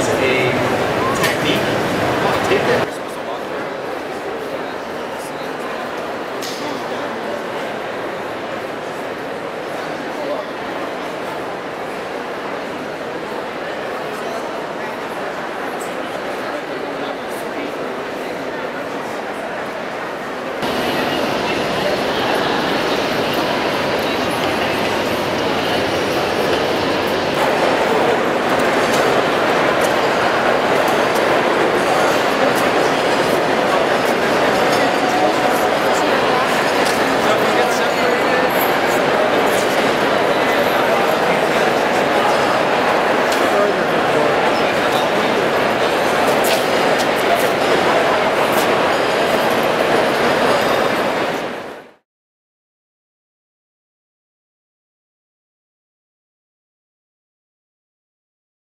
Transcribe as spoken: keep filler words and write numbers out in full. is a